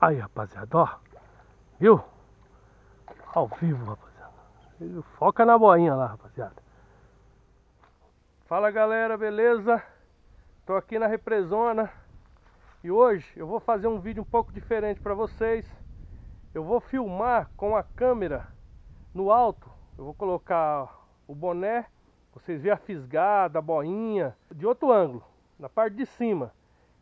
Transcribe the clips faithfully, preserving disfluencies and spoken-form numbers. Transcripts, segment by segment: Aí, rapaziada, ó. Viu? Ao vivo, rapaziada. Foca na boinha lá, rapaziada. Fala, galera, beleza? Tô aqui na represona. E hoje eu vou fazer um vídeo um pouco diferente para vocês. Eu vou filmar com a câmera no alto. Eu vou colocar o boné. Vocês veem a fisgada, a boinha, de outro ângulo, na parte de cima.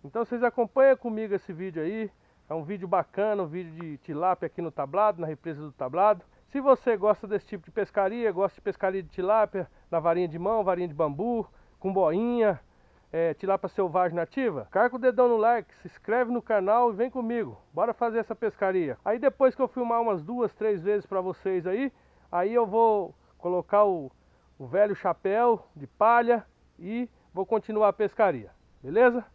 Então vocês acompanham comigo esse vídeo aí. É um vídeo bacana, um vídeo de tilápia aqui no tablado, na represa do tablado. Se você gosta desse tipo de pescaria, gosta de pescaria de tilápia, na varinha de mão, varinha de bambu, com boinha, é, tilápia selvagem nativa, carga o dedão no like, se inscreve no canal e vem comigo. Bora fazer essa pescaria. Aí depois que eu filmar umas duas, três vezes pra vocês aí, aí eu vou colocar o... o velho chapéu de palha e vou continuar a pescaria, beleza?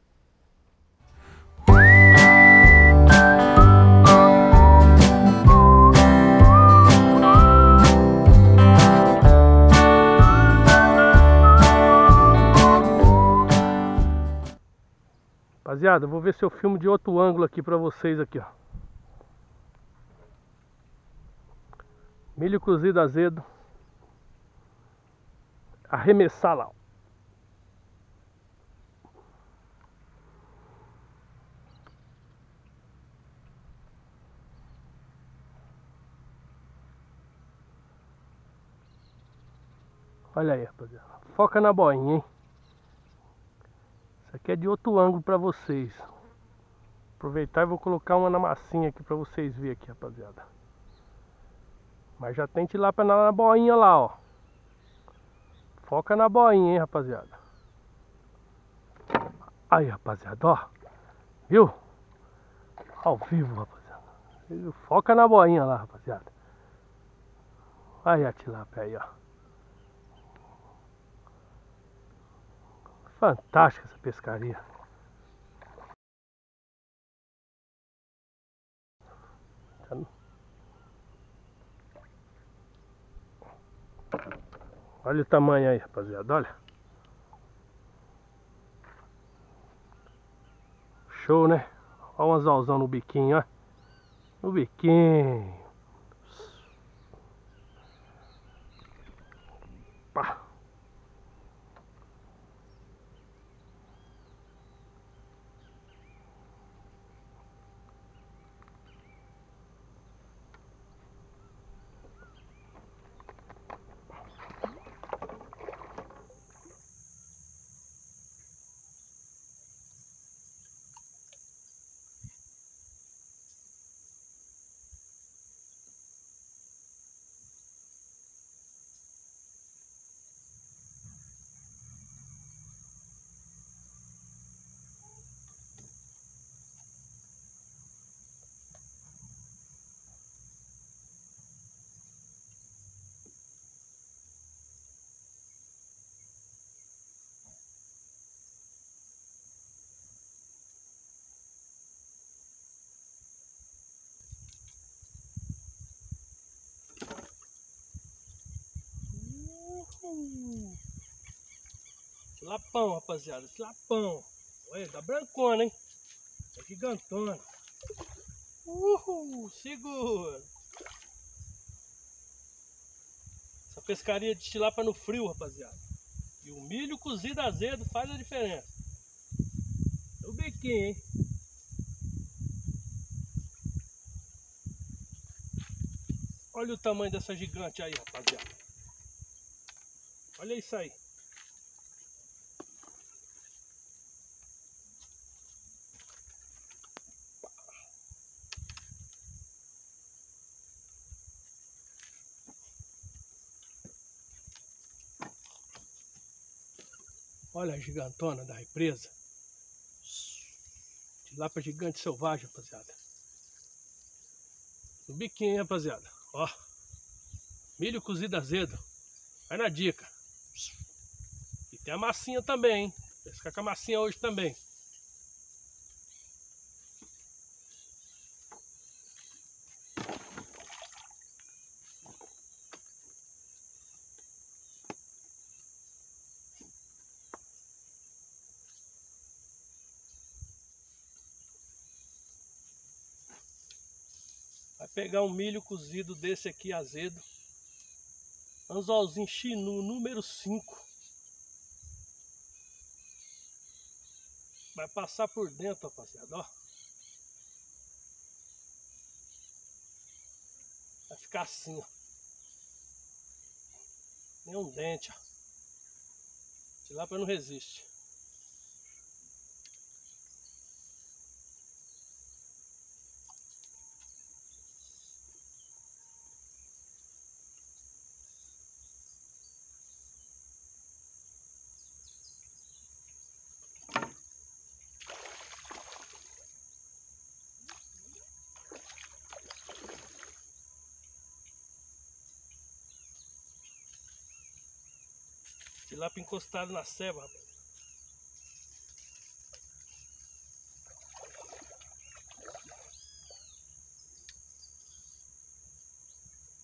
Rapaziada, eu vou ver se eu filmo de outro ângulo aqui pra vocês aqui, ó. Milho cozido azedo. Arremessar lá. Olha aí, rapaziada. Foca na boinha, hein? Isso aqui é de outro ângulo pra vocês. Aproveitar e vou colocar uma na massinha aqui pra vocês verem aqui, rapaziada. Mas já tem tilápia na boinha lá, ó. Foca na boinha, hein, rapaziada. Aí, rapaziada, ó. Viu? Ao vivo, rapaziada. Foca na boinha lá, rapaziada. Aí a tilápia aí, ó. Fantástica essa pescaria. Tá no... Olha o tamanho aí, rapaziada, olha. Show, né? Olha um anzolzão no biquinho, ó. No biquinho. Pá. Tilapão, rapaziada, tilapão. Olha, tá brancona, hein? Tá gigantona. Uhul, segura. Essa pescaria de tilapia no frio, rapaziada. E o milho cozido azedo faz a diferença. É o biquinho, hein? Olha o tamanho dessa gigante aí, rapaziada. Olha isso aí. Olha a gigantona da represa. Tilápia gigante selvagem, rapaziada. No biquinho, hein, rapaziada. Ó. Milho cozido azedo. Vai na dica. E tem a massinha também, hein? Pescar com a massinha hoje também. pegar um milho cozido desse aqui azedo. Anzolzinho chinu número cinco. Vai passar por dentro, rapaziada, ó. Vai ficar assim, ó. Nem um dente, ó. Tilápia não resiste. Tilápia encostado na ceba, rapaz.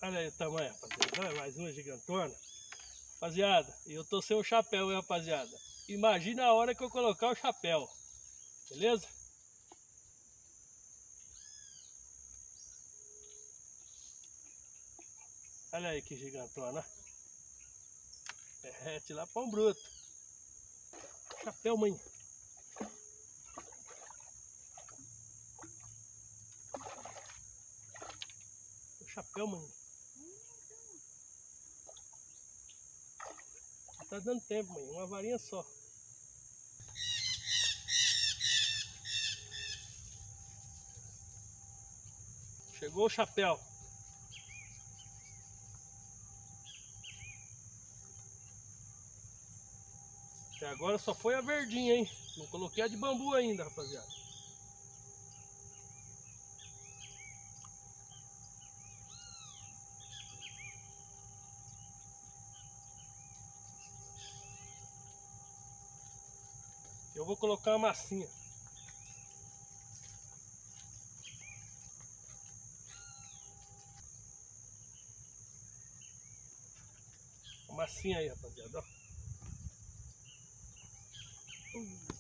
Olha aí o tamanho, rapaziada. Mais uma gigantona. Rapaziada, e eu tô sem o chapéu, hein, rapaziada. Imagina a hora que eu colocar o chapéu. Beleza? Olha aí que gigantona. É, tilapão bruto. Chapéu, mãe. O chapéu, mãe. Não tá dando tempo, mãe. Uma varinha só. Chegou o chapéu. Até agora só foi a verdinha, hein? Não coloquei a de bambu ainda, rapaziada. Eu vou colocar uma massinha. Uma massinha aí, rapaziada, ó.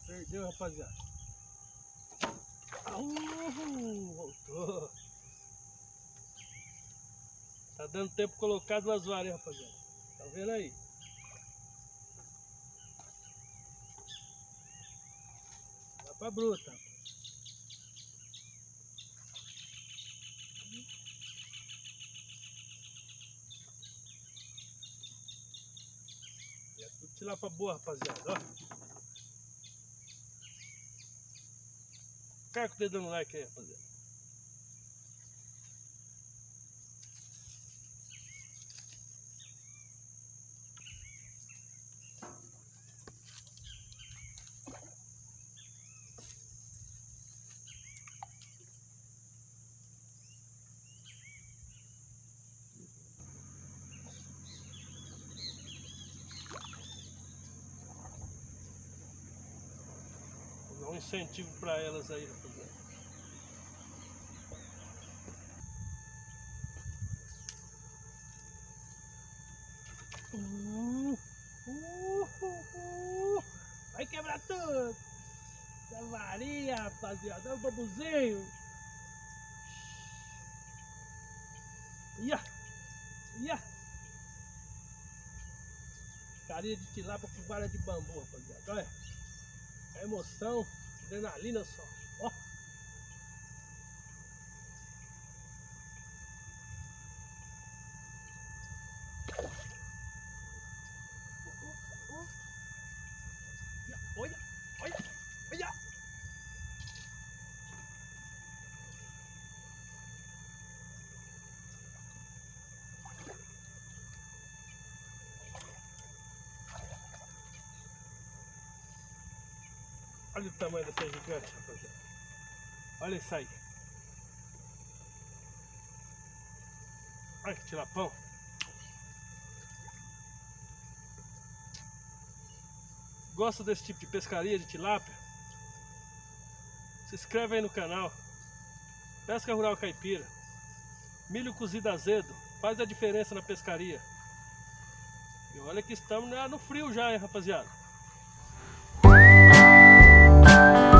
Perdeu, rapaziada. Uhum, voltou. Tá dando tempo de colocar duas varas, hein, rapaziada. Tá vendo aí? Dá pra bruta. E é tudo tilapia boa, rapaziada. Ó. Carca o dedo no like aí, rapaziada. Dá um incentivo para elas aí, rapaziada. Uh, uh, uh, uh. Vai quebrar tudo! Da varinha, rapaziada. Dá um babuzinho. Ia! Ia! Carinha de tilápia com vara de bambu, rapaziada. Olha! A emoção, adrenalina só, ó. Olha, olha, olha. Olha o tamanho dessa gigante, rapaziada. Olha isso aí. Olha que tilapão. Gosta desse tipo de pescaria de tilápia? Se inscreve aí no canal. Pesca rural caipira. Milho cozido azedo. Faz a diferença na pescaria. E olha que estamos no frio já, hein, rapaziada. Thank you.